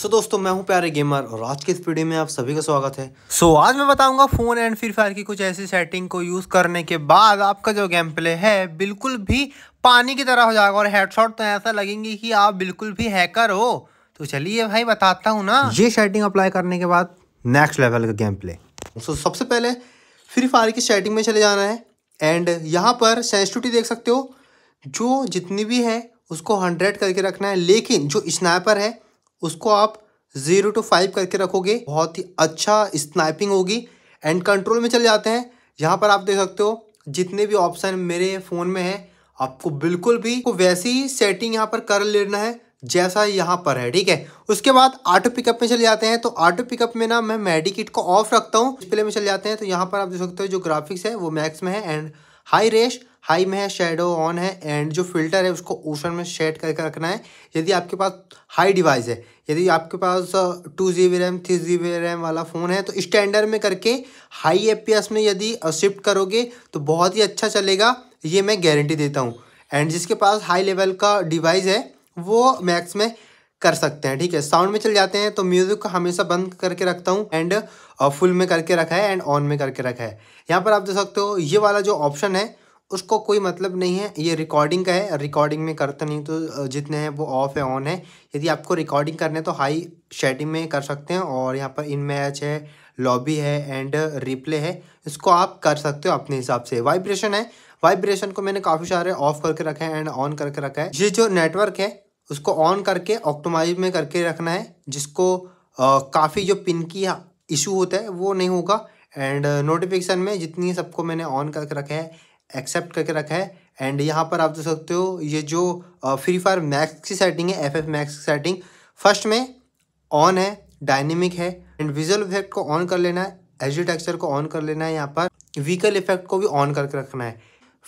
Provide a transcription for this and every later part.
सो दोस्तों मैं हूं प्यारे गेमर और आज के इस वीडियो में आप सभी का स्वागत है। सो आज मैं बताऊंगा फ़ोन एंड फ्री फायर की कुछ ऐसी सेटिंग को यूज़ करने के बाद आपका जो गेम प्ले है बिल्कुल भी पानी की तरह हो जाएगा और हेडशॉट तो ऐसा लगेंगे कि आप बिल्कुल भी हैकर हो। तो चलिए भाई बताता हूँ ना ये सेटिंग अप्लाई करने के बाद नेक्स्ट लेवल का गेम प्ले। सो सबसे पहले फ्री फायर की सेटिंग में चले जाना है एंड यहाँ पर सेंसिटिविटी देख सकते हो, जो जितनी भी है उसको 100 करके रखना है, लेकिन जो स्नाइपर है उसको आप 0 to 5 करके रखोगे, बहुत ही अच्छा स्नाइपिंग होगी। एंड कंट्रोल में चले जाते हैं, यहाँ पर आप देख सकते हो जितने भी ऑप्शन मेरे फ़ोन में है आपको बिल्कुल भी को वैसी सेटिंग यहाँ पर कर लेना है जैसा यहाँ पर है, ठीक है। उसके बाद ऑटो पिकअप में चले जाते हैं, तो ऑटो पिकअप में ना मैं मेडिकिट को ऑफ रखता हूँ। डिस्प्ले में चले जाते हैं तो यहाँ पर आप देख सकते हो जो ग्राफिक्स है वो मैक्स में है एंड हाई रेश हाई में है, शेडो ऑन है एंड जो फिल्टर है उसको ओशन में शेड करके रखना है यदि आपके पास हाई डिवाइस है। यदि आपके पास 2 GB रैम 3 GB रैम वाला फ़ोन है तो स्टैंडर्ड में करके हाई FPS में यदि शिफ्ट करोगे तो बहुत ही अच्छा चलेगा, ये मैं गारंटी देता हूँ। एंड जिसके पास हाई लेवल का डिवाइस है वो मैक्स में कर सकते हैं, ठीक है। साउंड में चले जाते हैं तो म्यूज़िक को हमेशा बंद करके रखता हूँ एंड फुल में करके रखा है एंड ऑन में करके रखा है। यहाँ पर आप देख सकते हो ये वाला जो ऑप्शन है उसको कोई मतलब नहीं है, ये रिकॉर्डिंग का है, रिकॉर्डिंग में करता नहीं, तो जितने हैं वो ऑफ है ऑन है। यदि आपको रिकॉर्डिंग करना है तो हाई सेटिंग में कर सकते हैं और यहाँ पर इन मैच है, लॉबी है एंड रिप्ले है, इसको आप कर सकते हो अपने हिसाब से। वाइब्रेशन है, वाइब्रेशन को मैंने काफ़ी सारे ऑफ करके रखे हैं एंड ऑन करके रखा है। ये जो नेटवर्क है उसको ऑन करके ऑप्टिमाइज में करके रखना है, जिसको काफ़ी जो पिन की इशू होता है वो नहीं होगा। एंड नोटिफिकेशन में जितनी सबको मैंने ऑन करके रखा है, एक्सेप्ट करके रखा है। एंड यहाँ पर आप देख सकते हो ये जो फ्री फायर मैक्स की सेटिंग है, एफएफ मैक्स की सेटिंग फर्स्ट में ऑन है, डायनेमिक है एंड विजुअल इफेक्ट को ऑन कर लेना है, एजी टेक्सचर को ऑन कर लेना है, यहाँ पर व्हीकल इफेक्ट को भी ऑन करके रखना है।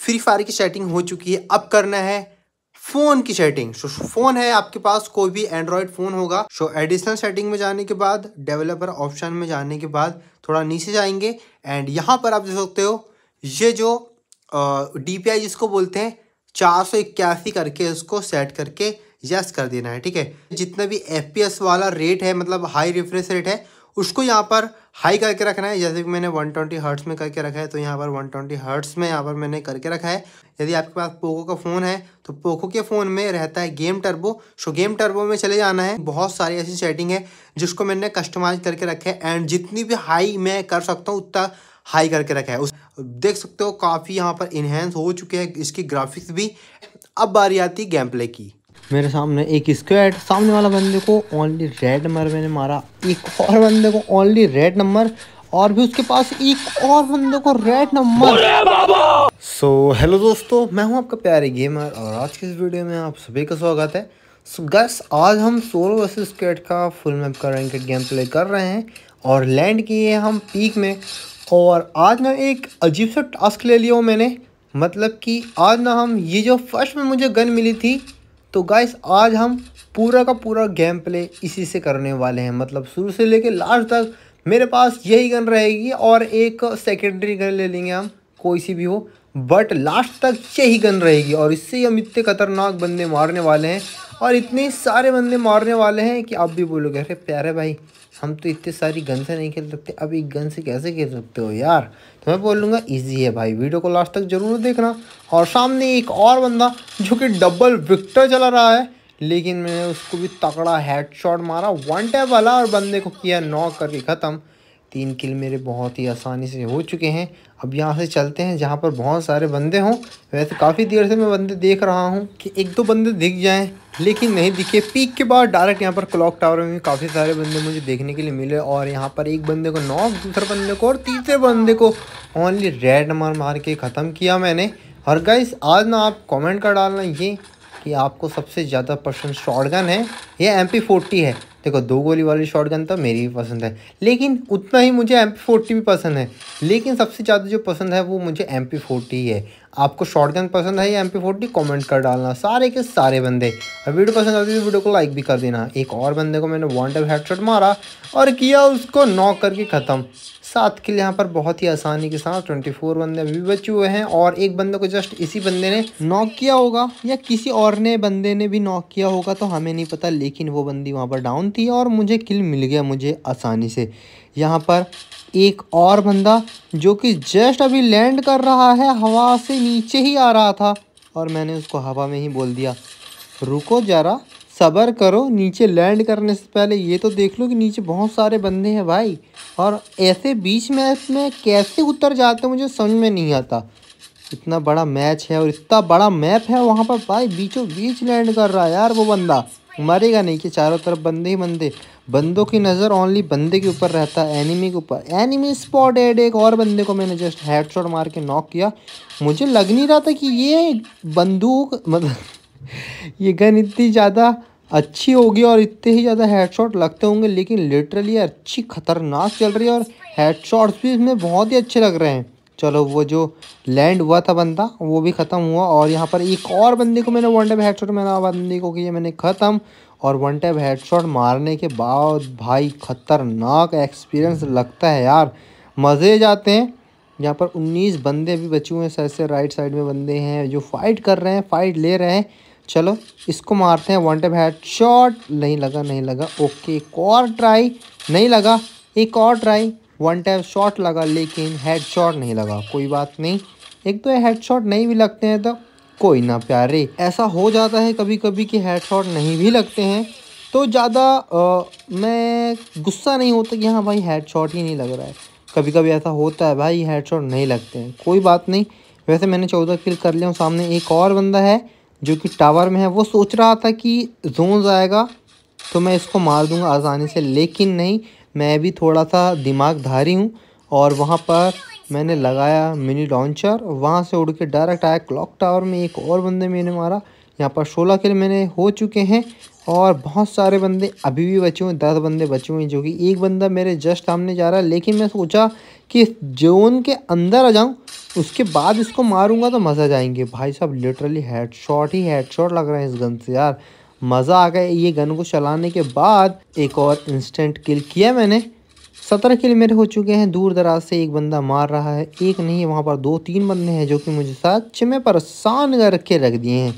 फ्री फायर की सेटिंग हो चुकी है, अब करना है फ़ोन की सेटिंग। सो फ़ोन है आपके पास, कोई भी एंड्रॉयड फ़ोन होगा। सो एडिशनल सेटिंग में जाने के बाद, डेवलपर ऑप्शन में जाने के बाद थोड़ा नीचे जाएंगे एंड यहाँ पर आप देख सकते हो ये जो DPI जिसको बोलते हैं 481 करके उसको सेट करके यस कर देना है, ठीक है। जितना भी FPS वाला रेट है, मतलब हाई रिफ्रेश रेट है, उसको यहाँ पर हाई करके रखना है। जैसे कि मैंने 120 Hz में करके रखा है तो यहाँ पर 120 Hz में यहाँ पर मैंने करके रखा है। यदि आपके पास पोको का फ़ोन है तो पोको के फ़ोन में रहता है game turbo, so game turbo में चले जाना है। बहुत सारी ऐसी सेटिंग है जिसको मैंने कस्टमाइज करके रखे है एंड जितनी भी हाई मैं कर सकता हूँ उतना हाई करके रखा है। उस देख सकते हो काफ़ी यहाँ पर इन्हेंस हो चुके हैं इसकी ग्राफिक्स भी। अब बारी आती गेम प्ले की। मेरे सामने एक स्क्वाड, सामने वाला बंदे को ओनली रेड नंबर मैंने मारा, एक और बंदे को ओनली रेड नंबर, और भी उसके पास एक और बंदे को रेड नंबर। सो हेलो दोस्तों, मैं हूँ आपका प्यारे गेमर और आज की इस वीडियो में आप सभी का स्वागत है। सो गाइस आज हम सोलो वर्सेस स्क्वाड का फुल मैप का रैंकेड गेम प्ले कर रहे हैं और लैंड किए हम पीक में। और आज ना एक अजीब सा टास्क ले लिया हूँ मैंने, मतलब कि आज ना हम ये जो फर्स्ट में मुझे गन मिली थी तो गाइस आज हम पूरा का पूरा गेम प्ले इसी से करने वाले हैं। मतलब शुरू से लेके लास्ट तक मेरे पास यही गन रहेगी और एक सेकेंडरी गन ले लेंगे हम, कोई सी भी हो, बट लास्ट तक यही गन रहेगी। और इससे हम इतने खतरनाक बंदे मारने वाले हैं और इतने सारे बंदे मारने वाले हैं कि आप भी बोलोगे अरे प्यारे भाई हम तो इतने सारी गन से नहीं खेल सकते, अब एक गन से कैसे खेल सकते हो यार। तो मैं बोलूँगा इजी है भाई, वीडियो को लास्ट तक जरूर देखना। और सामने एक और बंदा जो कि डबल विक्टर चला रहा है, लेकिन मैंने उसको भी तगड़ा हेडशॉट मारा, 1 टैप वाला, और बंदे को किया नॉक करके ख़त्म। 3 किल मेरे बहुत ही आसानी से हो चुके हैं। अब यहाँ से चलते हैं जहाँ पर बहुत सारे बंदे हों। वैसे काफ़ी देर से मैं बंदे देख रहा हूँ कि 1-2 बंदे दिख जाएं, लेकिन नहीं दिखे। पीक के बाद डायरेक्ट यहाँ पर क्लॉक टावर में काफ़ी सारे बंदे मुझे देखने के लिए मिले और यहाँ पर एक बंदे को नॉक, दूसरे बंदे को और तीसरे बंदे को ओनली रेड नंबर मार के ख़त्म किया मैंने। और गाइस आज ना आप कॉमेंट कर डालना ये कि आपको सबसे ज़्यादा पसंद शॉटगन है या MP40 है। देखो 2 गोली वाली शॉटगन तो मेरी भी पसंद है, लेकिन उतना ही मुझे MP40 भी पसंद है, लेकिन सबसे ज़्यादा जो पसंद है वो मुझे MP40 है। आपको शॉटगन पसंद है या MP40, कमेंट कर डालना सारे के सारे बंदे। और वीडियो पसंद आती है तो वीडियो को लाइक भी कर देना। एक और बंदे को मैंने 1 टैप हेडशॉट मारा और किया उसको नॉक करके ख़त्म। सात किल यहाँ पर बहुत ही आसानी के साथ। 24 बंदे अभी बचे हुए हैं और एक बंदे को जस्ट इसी बंदे ने नॉक किया होगा या किसी और ने बंदे ने भी नॉक किया होगा तो हमें नहीं पता, लेकिन वो बंदी वहाँ पर डाउन थी और मुझे किल मिल गया मुझे आसानी से। यहाँ पर एक और बंदा जो कि जस्ट अभी लैंड कर रहा है, हवा से नीचे ही आ रहा था और मैंने उसको हवा में ही बोल दिया रुको जरा सब्र करो, नीचे लैंड करने से पहले ये तो देख लो कि नीचे बहुत सारे बंदे हैं भाई, और ऐसे बीच मैच में कैसे उतर जाते मुझे समझ में नहीं आता। इतना बड़ा मैच है और इतना बड़ा मैप है, वहाँ पर भाई बीचों बीच लैंड कर रहा है यार वो बंदा, मरेगा नहीं कि चारों तरफ बंदे ही बंदे। बंदों की नज़र ओनली बंदे के ऊपर रहता है, एनिमी के ऊपर। एनिमी स्पॉटेड, एक और बंदे को मैंने जस्ट हेडशॉट मार के नॉक किया। मुझे लग नहीं रहा था कि ये बंदूक मतलब ये गन इतनी ज़्यादा अच्छी होगी और इतने ही ज़्यादा हेडशॉट लगते होंगे, लेकिन लिटरली अच्छी खतरनाक चल रही है और हेडशॉट्स भी इसमें बहुत ही अच्छे लग रहे हैं। चलो वो जो लैंड हुआ था बंदा वो भी ख़त्म हुआ और यहाँ पर एक और बंदे को मैंने वन टैप हेडशॉट मारा, बंदे को किया मैंने ख़त्म। और वन टैप हेडशॉट मारने के बाद भाई ख़तरनाक एक्सपीरियंस लगता है यार, मज़े जाते हैं। यहाँ पर 19 बंदे भी बचे हुए हैं, साइड से राइट साइड में बंदे हैं जो फाइट कर रहे हैं, फाइट ले रहे हैं। चलो इसको मारते हैं वन टैप हेडशॉट, नहीं लगा नहीं लगा, ओके एक और ट्राई, नहीं लगा, एक और ट्राई। वन टैप शॉट लगा लेकिन हेडशॉट नहीं लगा, कोई बात नहीं, एक तो हेडशॉट नहीं भी लगते हैं तो कोई ना प्यारे। ऐसा हो जाता है कभी कभी कि हेडशॉट नहीं भी लगते हैं तो ज़्यादा मैं गुस्सा नहीं होता कि हाँ भाई हेडशॉट ही नहीं लग रहा है, कभी कभी ऐसा होता है भाई हेडशॉट नहीं लगते हैं, कोई बात नहीं। वैसे मैंने 14 किल कर लिया हूँ। सामने एक और बंदा है जो कि टावर में है, वो सोच रहा था कि जोन आएगा तो मैं इसको मार दूँगा आसानी से, लेकिन नहीं, मैं भी थोड़ा सा दिमागधारी हूँ और वहाँ पर मैंने लगाया मिनी लॉन्चर, वहाँ से उड़ के डायरेक्ट आया क्लॉक टावर में। एक और बंदे मैंने मारा, यहाँ पर 16 किल मैंने हो चुके हैं और बहुत सारे बंदे अभी भी बचे हुए हैं, 10 बंदे बचे हुए हैं, जो कि एक बंदा मेरे जस्ट सामने जा रहा है। लेकिन मैं सोचा कि जोन के अंदर आ जाऊँ उसके बाद इसको मारूँगा तो मज़ा जाएंगे। भाई साहब लिटरली हेडशॉट ही हेडशॉट लग रहे हैं इस गन से यार, मज़ा आ गया ये गन को चलाने के बाद। एक और इंस्टेंट किल किया मैंने, 17 किल मेरे हो चुके हैं। दूर दराज से एक बंदा मार रहा है, एक नहीं वहाँ पर 2-3 बंदे हैं जो कि मुझे सच में परेशान करके रख दिए हैं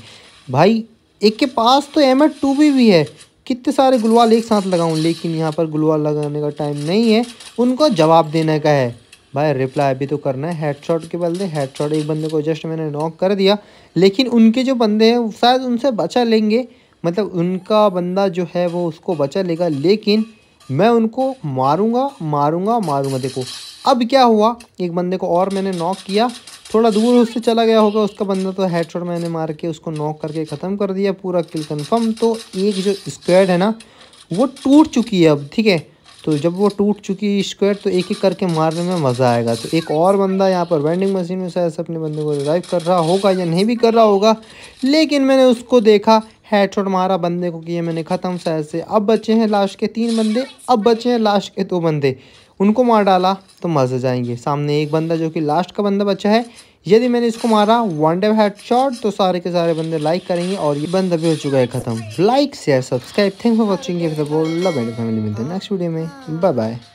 भाई। एक के पास तो M2 भी है, कितने सारे गुलवाल एक साथ लगाऊं, लेकिन यहाँ पर गुलवाल लगाने का टाइम नहीं है, उनको जवाब देने का है भाई, रिप्लाई भी तो करना है। हेडशॉट के बदले हेडशॉट, एक बंदे को जस्ट मैंने नॉक कर दिया, लेकिन उनके जो बंदे हैं शायद उनसे बचा लेंगे, मतलब उनका बंदा जो है वो उसको बचा लेगा, लेकिन मैं उनको मारूंगा मारूंगा मारूंगा। देखो अब क्या हुआ, एक बंदे को और मैंने नॉक किया, थोड़ा दूर उससे चला गया होगा उसका बंदा, तो हेडशॉट मैंने मार के उसको नॉक करके ख़त्म कर दिया, पूरा किल कंफर्म। तो एक जो स्क्वाड है ना वो टूट चुकी है अब, ठीक है, तो जब वो टूट चुकी है स्क्वाड तो एक एक करके मारने में मज़ा आएगा। तो एक और बंदा यहाँ पर वेंडिंग मशीन में शायद अपने बंदे को रिवाइव कर रहा होगा या नहीं भी कर रहा होगा, लेकिन मैंने उसको देखा, हेडशॉट मारा, बंदे को किए मैंने ख़त्म। शायद से अब बचे हैं लास्ट के 3 बंदे, अब बचे हैं लास्ट के 2 बंदे, उनको मार डाला तो मज़े जाएंगे। सामने एक बंदा जो कि लास्ट का बंदा बचा है, यदि मैंने इसको मारा वन डे हेडशॉट तो सारे के सारे बंदे लाइक करेंगे और ये बंदा भी हो चुका है ख़त्म। Like share subscribe, thank for watching, love and family. मिलते हैं नेक्स्ट वीडियो में, बाय बाय।